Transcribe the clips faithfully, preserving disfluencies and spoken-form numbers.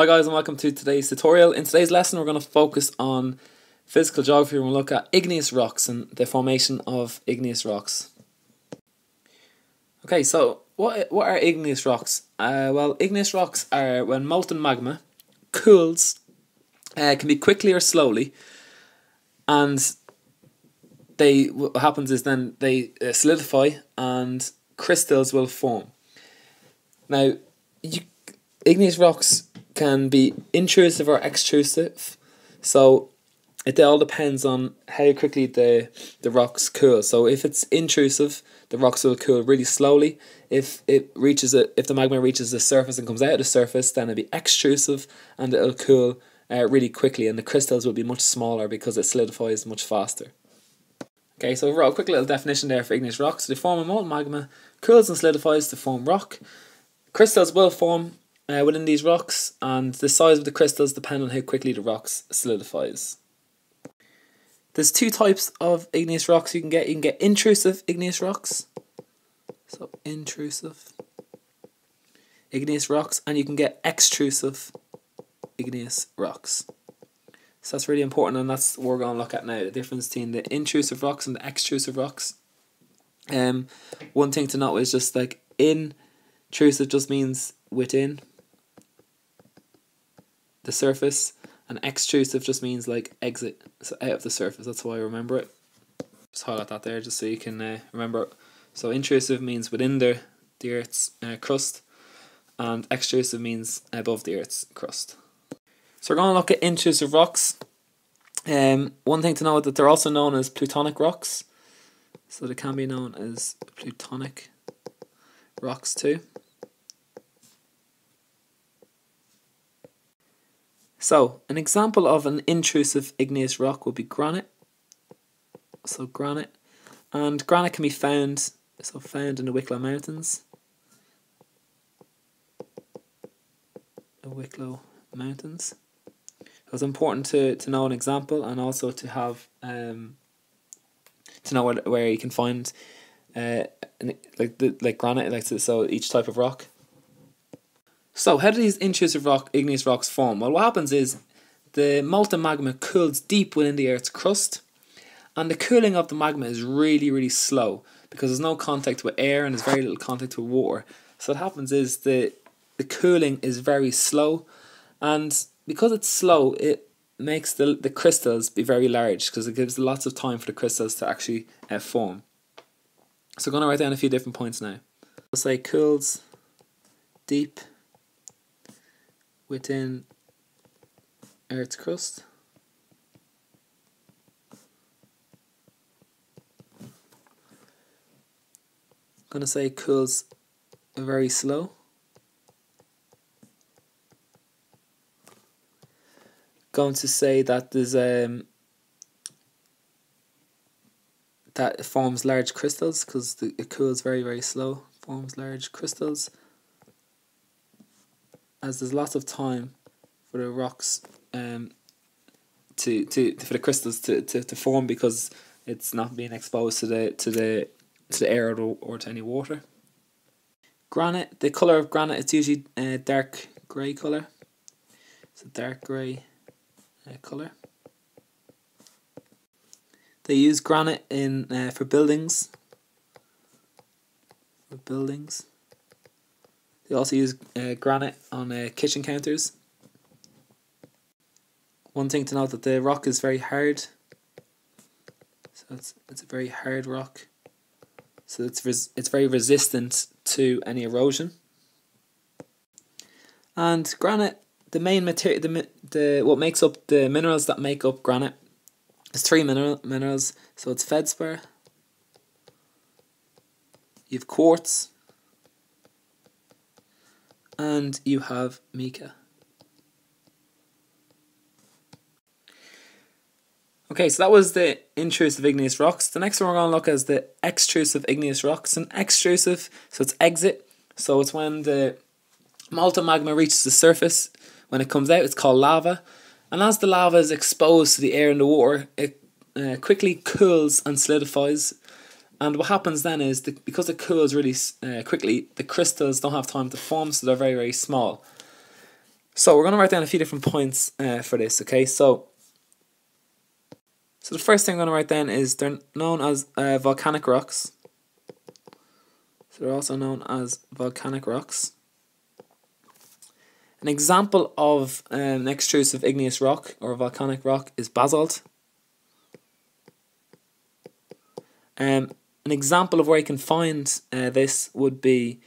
Hi guys and welcome to today's tutorial. In today's lesson we're going to focus on physical geography and we'll look at igneous rocks and the formation of igneous rocks. Okay, so what, what are igneous rocks? Uh, well, igneous rocks are when molten magma cools, uh, can be quickly or slowly, and they what happens is then they uh, solidify and crystals will form. Now, you, igneous rocks can be intrusive or extrusive, so it all depends on how quickly the, the rocks cool. So if it's intrusive, the rocks will cool really slowly. If it reaches a, if the magma reaches the surface and comes out of the surface, then it'll be extrusive and it'll cool uh, really quickly, and the crystals will be much smaller because it solidifies much faster. Okay, so overall, quick little definition there for igneous rocks. They form a molten magma, cools and solidifies to form rock. Crystals will form uh, within these rocks, and the size of the crystals depend on how quickly the rocks solidifies. There's two types of igneous rocks you can get. You can get intrusive igneous rocks, so intrusive igneous rocks, and you can get extrusive igneous rocks. So that's really important, and that's what we're going to look at now, the difference between the intrusive rocks and the extrusive rocks. Um, one thing to note is just like intrusive just means within the surface, and extrusive just means like exit, so out of the surface. That's why I remember it. Just highlight that there just so you can uh, remember it. So intrusive means within the, the Earth's uh, crust, and extrusive means above the Earth's crust. So we're going to look at intrusive rocks. Um, one thing to know is that they're also known as plutonic rocks. So they can be known as plutonic rocks too. So an example of an intrusive igneous rock would be granite. So granite. And granite can be found, so found in the Wicklow Mountains. The Wicklow Mountains. So it's important to, to know an example, and also to have um to know where, where you can find uh like the like granite, like so each type of rock. So how do these intrusive rock igneous rocks form? Well, what happens is the molten magma cools deep within the Earth's crust, and the cooling of the magma is really really slow because there's no contact with air and there's very little contact with water. So what happens is the the cooling is very slow. And because it's slow, it makes the, the crystals be very large, because it gives lots of time for the crystals to actually uh, form. So I'm going to write down a few different points now. Let's say cools deep within Earth's crust. I'm going to say cools very slow. Going to say that there's um that it forms large crystals because it cools very very slow, forms large crystals, as there's lots of time for the rocks um to to for the crystals to, to, to form because it's not being exposed to the to the to the air or, or to any water. Granite, the color of granite is usually a uh, dark grey color, so dark grey colour. They use granite in uh, for buildings. For buildings. They also use uh, granite on uh, kitchen counters. One thing to note that the rock is very hard. So it's it's a very hard rock. So it's res it's very resistant to any erosion. And granite. The main material, the, the what makes up the minerals that make up granite, is three mineral minerals. So it's feldspar. You have quartz, and you have mica. Okay, so that was the intrusive igneous rocks. The next one we're going to look at is the extrusive igneous rocks. And extrusive, so it's exit. So it's when the molten magma reaches the surface. When it comes out, it's called lava, and as the lava is exposed to the air and the water, it uh, quickly cools and solidifies. And what happens then is that because it cools really uh, quickly, the crystals don't have time to form, so they're very very small. So we're going to write down a few different points uh, for this, okay? So so the first thing I'm going to write down is they're known as uh, volcanic rocks. So they're also known as volcanic rocks. An example of um, an extrusive igneous rock or volcanic rock is basalt. Um, an example of where you can find uh, this would be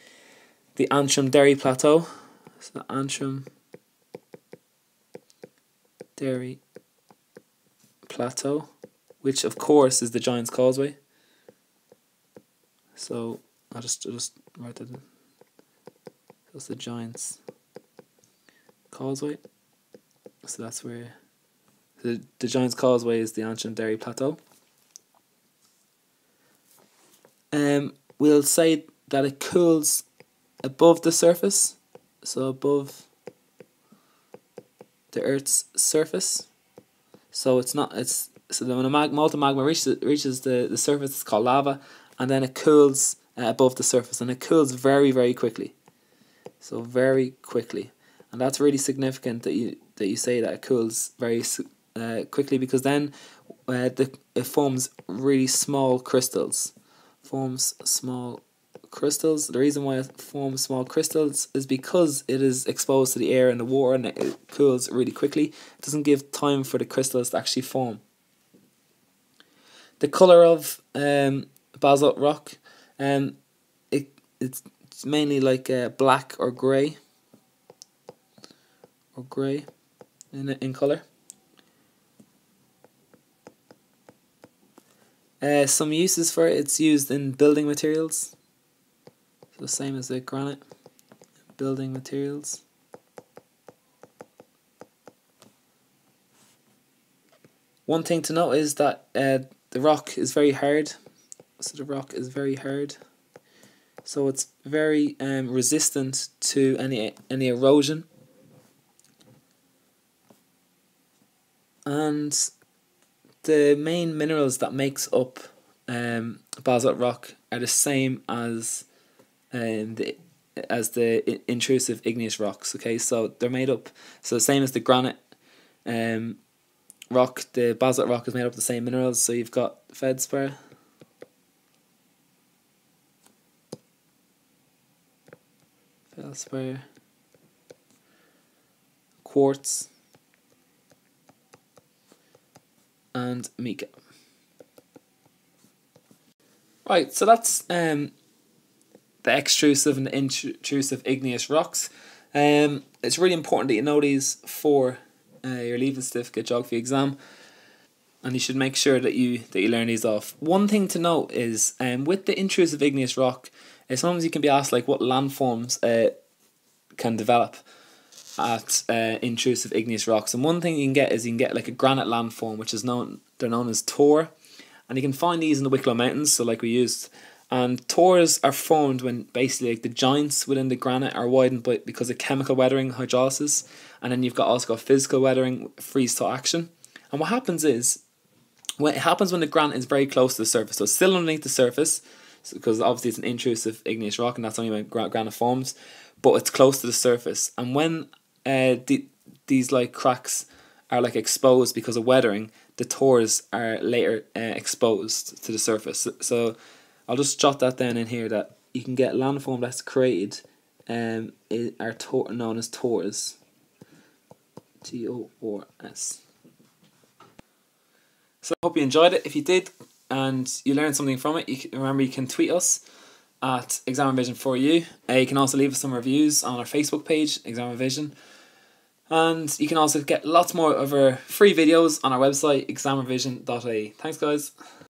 the Antrim Dairy Plateau. So the Antrim Dairy Plateau, which of course is the Giant's Causeway. So I'll just, I'll just write that in. That's the Giant's Causeway. So that's where the, the Giant's Causeway is the Antrim Dairy Plateau. Um, we'll say that it cools above the surface, so above the Earth's surface. So it's not it's so that when a mag, molten magma reaches reaches the the surface, it's called lava, and then it cools uh, above the surface, and it cools very very quickly. So very quickly, and that's really significant that you that you say that it cools very uh, quickly, because then uh, the it forms really small crystals. Forms small crystals. The reason why it forms small crystals is because it is exposed to the air and the water, and it cools really quickly. It doesn't give time for the crystals to actually form. The colour of um, basalt rock, um, it it's mainly like uh, black or grey, or grey in in colour. Uh, some uses for it, it's used in building materials, so the same as the granite, building materials. One thing to note is that uh, the rock is very hard, so the rock is very hard, so it's very um, resistant to any, any erosion. And the main minerals that makes up um, basalt rock are the same as um, the as the intrusive igneous rocks. Okay, so they're made up so the same as the granite um, rock. The basalt rock is made up of the same minerals. So you've got feldspar, feldspar, quartz, and mica. Right, so that's um, the extrusive and the intrusive igneous rocks. Um, it's really important that you know these for uh, your Leaving Certificate Geography exam, and you should make sure that you that you learn these off. One thing to note is um, with the intrusive igneous rock, uh, sometimes you can be asked like what landforms uh, can develop at uh, intrusive igneous rocks, and one thing you can get is you can get like a granite landform, which is known they're known as T O R, and you can find these in the Wicklow Mountains, so like we used. And T O Rs are formed when basically like the joints within the granite are widened by, because of chemical weathering, hydrolysis, and then you've got also got physical weathering, freeze-thaw action. And what happens is when it happens when the granite is very close to the surface, so it's still underneath the surface, so, because obviously it's an intrusive igneous rock, and that's only when gran granite forms, but it's close to the surface. And when Uh, the, these like cracks are like exposed because of weathering, the T O Rs are later uh, exposed to the surface. So, so I'll just jot that down in here, that you can get landform that's created um, are known as T O Rs. T O R S. So I hope you enjoyed it. If you did and you learned something from it, you can, remember you can tweet us at Exam Revision four U. Uh, you can also leave us some reviews on our Facebook page, ExamRevision, and you can also get lots more of our free videos on our website, exam revision dot I E. Thanks, guys.